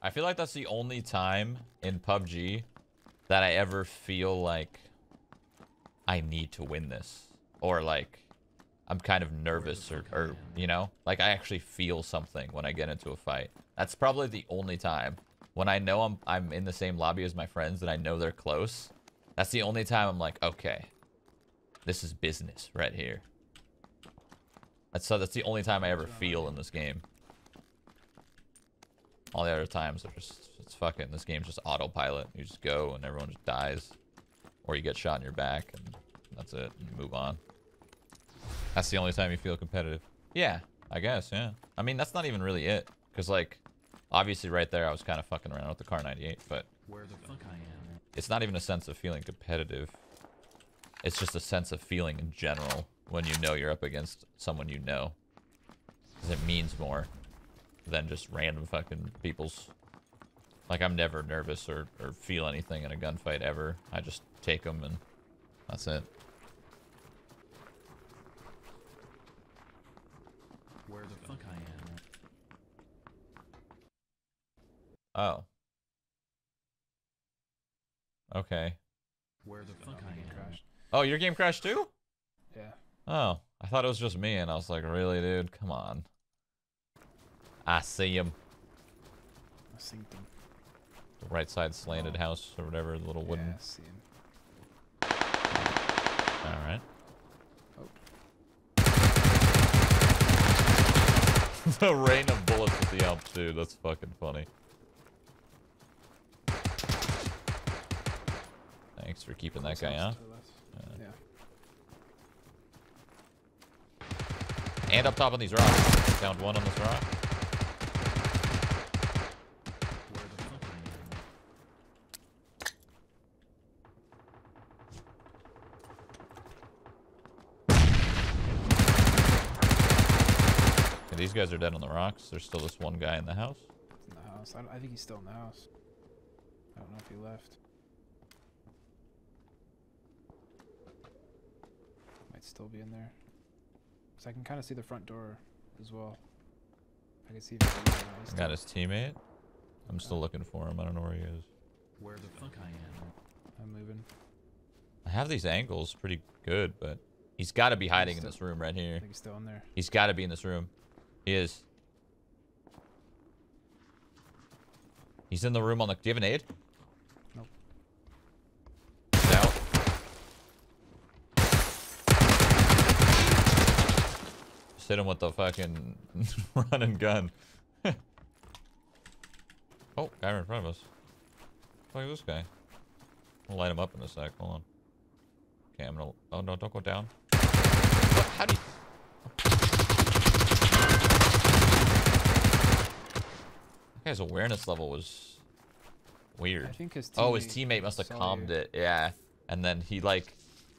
I feel like that's the only time in PUBG that I ever feel like I need to win this, or like I'm kind of nervous, or you know, like I actually feel something when I get into a fight. That's probably the only time when I know I'm in the same lobby as my friends and I know they're close. That's the only time I'm like, okay, this is business right here. That's the only time I ever feel in this game. All the other times are just, it's fucking, this game's just autopilot. You just go and everyone just dies, or you get shot in your back and that's it, and you move on. That's the only time you feel competitive. Yeah, I guess, yeah. I mean, that's not even really it, because like, obviously right there I was kind of fucking around with the Kar98, but where the fuck I am. It's not even a sense of feeling competitive. It's just a sense of feeling in general when you know you're up against someone you know, because it means more than just random fucking people's. Like, I'm never nervous or feel anything in a gunfight ever. I just take them and that's it. Where the fuck I am. Oh. Okay. Where the fuck I am. Oh, your game crashed too? Yeah. Oh, I thought it was just me and I was like, really, dude? Come on. I see him. I seen them. The right side slanted house or whatever, the little wooden. Yeah, I see him. All right. Oh. The rain of bullets at the UMP, dude. That's fucking funny. Thanks for keeping that guy on. Yeah. And up top on these rocks. Downed one on this rock. These guys are dead on the rocks. There's still this one guy in the house. In the house. I think he's still in the house. I don't know if he left. Might still be in there. Cause I can kind of see the front door as well. I can see. He's got his teammate. I'm still looking for him. I don't know where he is. Where the fuck I am? I'm moving. I have these angles pretty good, but he's got to be hiding in this room right here. I think he's still in there. He's got to be in this room. He is. He's in the room on the. Do you have an aid? Nope. He's out. Just hit him with the fucking run and gun. Oh, guy right in front of us. Look at this guy. I'll light him up in a sec. Hold on. Okay, I'm gonna. Oh no! Don't go down. How do you? His awareness level was weird. I think his teammate must have calmed it, yeah. And then he like,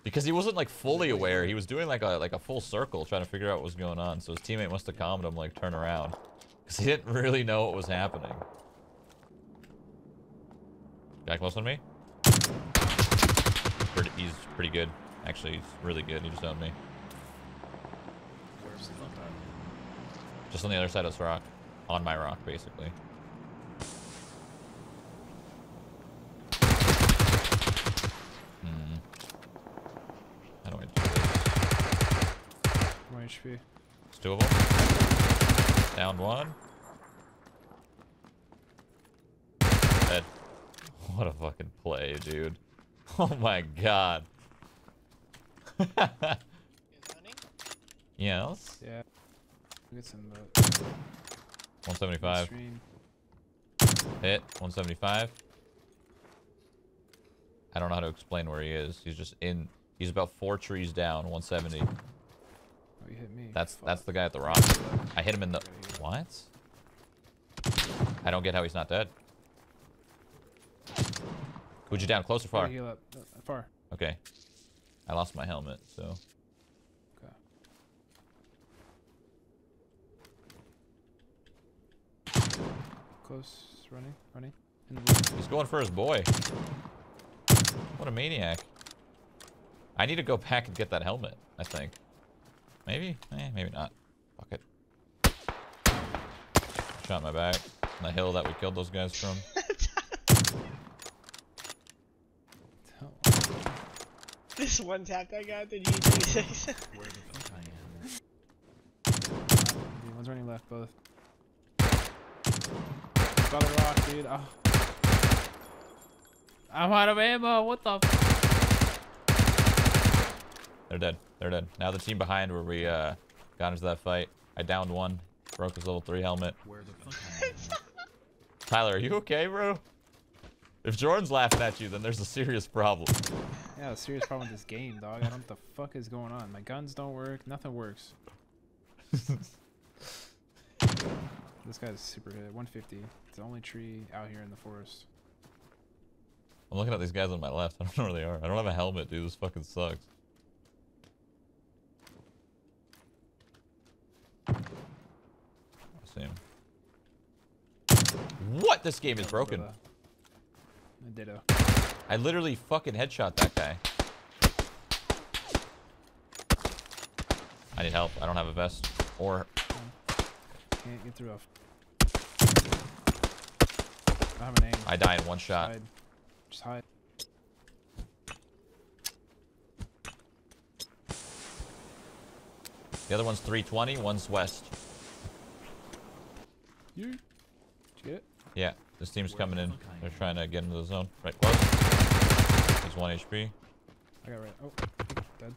because he wasn't like fully aware, he was doing like a full circle trying to figure out what was going on. So his teammate must have calmed him, like turn around, because he didn't really know what was happening. Guy close on me. He's pretty good, actually. He's really good. He just owned me. Just on the other side of this rock, on my rock, basically. How do I do this? One HP. It's two of them. Downed one. Dead. What a fucking play, dude. Oh my god. Yes? Yeah. We'll get some 175. Hit. 175. I don't know how to explain where he is. He's just in. He's about 4 trees down. 170. Oh, you hit me. That's the guy at the rock. I hit him in the. What? I don't get how he's not dead. Who'd you down? Close or far? Far. Okay. I lost my helmet, so. Okay. Close. Running. He's going for his boy. What a maniac. I need to go back and get that helmet, I think. Maybe? Eh, maybe not. Fuck it. Shot in my back. the hill that we killed those guys from. This one tap I got the G36. Where the fuck I am? Dude, one's running left, both. Got a rock, dude. Oh. I'm out of ammo. What the? They're dead. They're dead. Now the team behind where we got into that fight. I downed one. Broke his level 3 helmet. Where the fuck? Tyler, are you okay, bro? If Jordan's laughing at you, then there's a serious problem. Yeah, a serious problem with this game, dog. I don't know what the fuck is going on. My guns don't work. Nothing works. This guy's super hit. 150. It's the only tree out here in the forest. I'm looking at these guys on my left. I don't know where they are. I don't have a helmet, dude. This fucking sucks. I see him. What? This game is broken. Ditto. I literally fucking headshot that guy. I need help. I don't have a vest. Or... can't get through. I have an aim. I die in one shot. Just hide. The other one's 320, one's west. You? Did you get it? Yeah. This team's coming in. They're trying to get into the zone. Right, close. He's 1 HP. I got right. Oh, dead.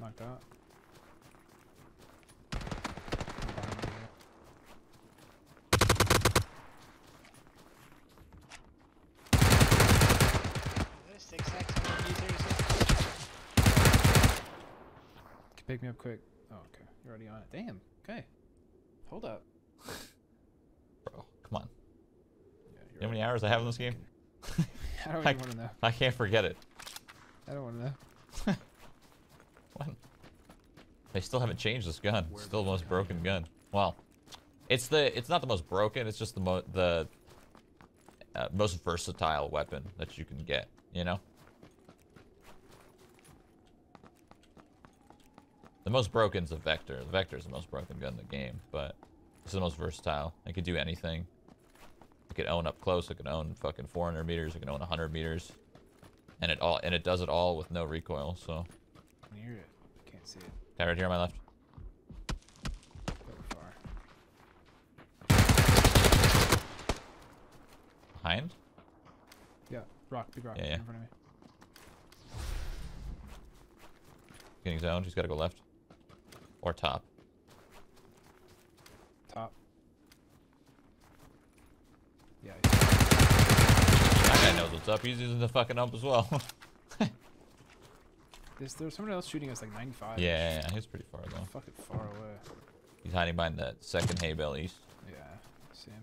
Knocked out. Can pick me up quick. Oh, okay. You're already on it. Damn. Okay. Hold up. Bro, come on. You know how many hours I have in this game? I don't even want to know. I can't forget it. I don't want to know. What? They still haven't changed this gun. It's still the most broken gun. Well, it's not the most broken. It's just the most versatile weapon that you can get. You know. The most broken's a Vector. The Vector's the most broken gun in the game, but it's the most versatile. It could do anything. It can own up close. It can own fucking 400 meters. It can own 100 meters, and it does it all with no recoil. So. I can hear it. I can't see it. Guy right here on my left. Far. Behind? Yeah, rock. Big rock. Yeah, yeah. In front of me. Getting zoned. He's got to go left, or top. Top. Yeah. That guy knows what's up. He's using the fucking ump as well. There's someone else shooting us like 95. Yeah, he's pretty far though. Fucking far away. He's hiding behind that second hay bale east. Yeah, I see him.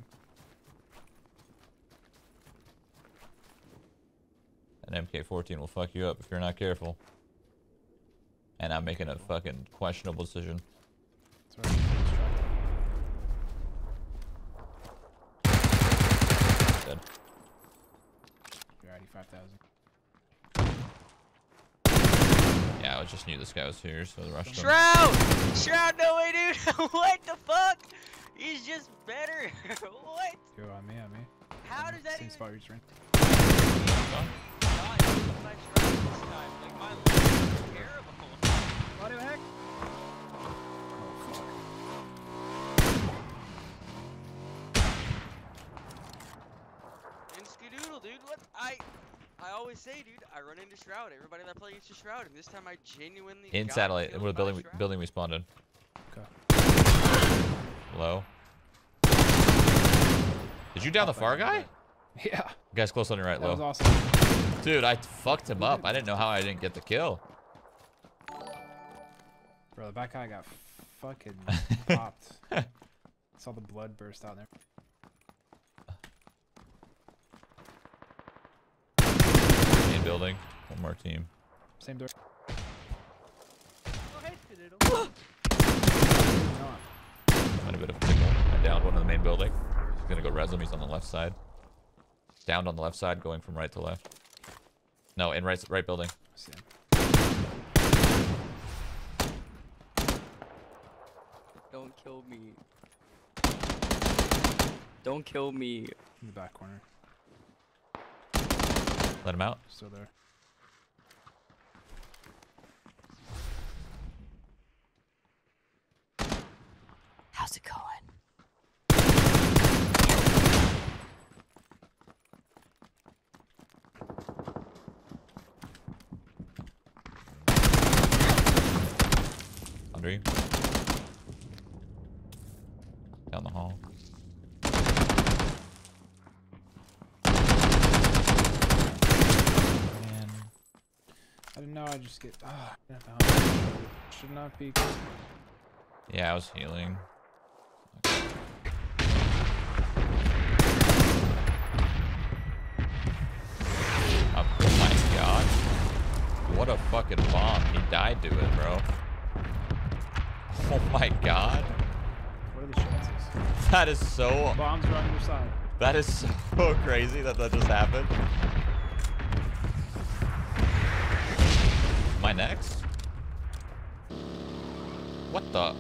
An MK-14 will fuck you up if you're not careful. And I'm making a fucking questionable decision. That's right. Yeah, I just knew this guy was here, so the rush. Shroud! Him. Shroud, no way, dude! What the fuck? He's just better. What? Yo, on me, on me. How does that even? Spot you're in. Like my life is terrible. What the heck? Dude, what I always say, dude, I run into Shroud. Everybody that plays to Shroud, and this time I genuinely in satellite. It was building we spawned in. Okay. Low. Did you down the far guy? Yeah. The guy's close on your right, that low. That was awesome. Dude, I fucked him up. I didn't know how I didn't get the kill. Bro, the back guy got fucking popped. Saw the blood burst out there. Building. One more team. Same door. Might have been a pickle. I downed one in the main building. He's gonna go res him. He's on the left side. Downed on the left side, going from right to left. No, in right building. I see him. Don't kill me. Don't kill me. In the back corner. Let him out. Still there. How's it going? Under you. Down the hall. Man. I didn't know I'd just get. Ah, should not be. Yeah, I was healing. What a fucking bomb. He died to it, bro. Oh my god. What are the chances? That is so... Bombs are on your side. That is so crazy that that just happened. Am I next? What the...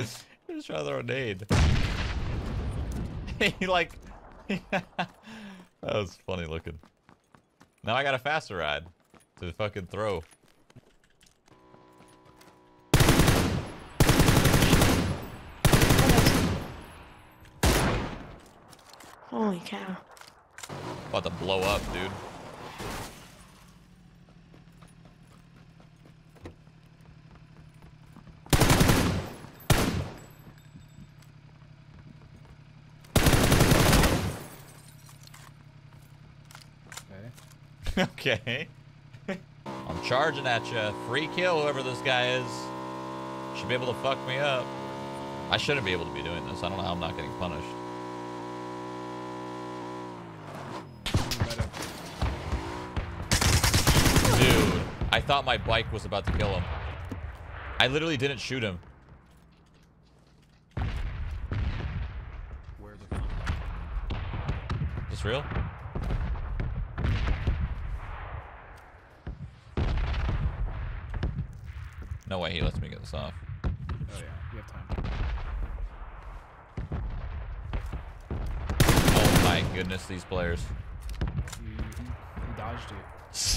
Just try to throw a nade. He like... that was funny looking. Now I got a faster ride to the fucking throw. Holy cow. About to blow up, dude. Okay. I'm charging at you. Free kill, whoever this guy is. Should be able to fuck me up. I shouldn't be able to be doing this. I don't know how I'm not getting punished. Dude, I thought my bike was about to kill him. I literally didn't shoot him. Where the fuck? Is this real? No way he lets me get this off. Oh yeah, you have time. Oh my goodness, these players. You dodged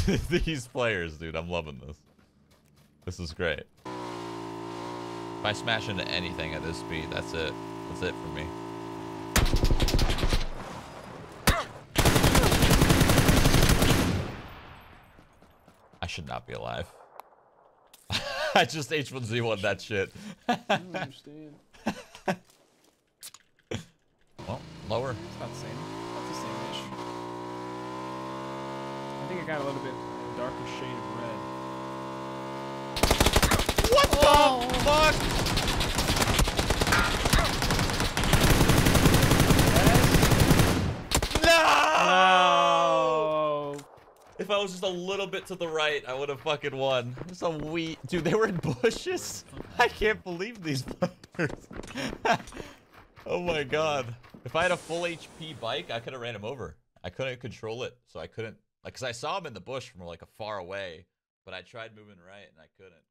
it. These players, dude, I'm loving this. This is great. If I smash into anything at this speed, that's it. That's it for me. I should not be alive. I just H1Z1 that shit. I don't understand. Well, lower. It's about the same. About the same-ish. I think I got a little bit darker shade of red. What the fuck? Yes. No! Oh. If I was just a little bit to the right, I would have fucking won. It's a wee... Dude, they were in bushes? I can't believe these fuckers. Oh my god. If I had a full HP bike, I could have ran him over. I couldn't control it, so I couldn't... Like, because I saw him in the bush from like a far away, but I tried moving right and I couldn't.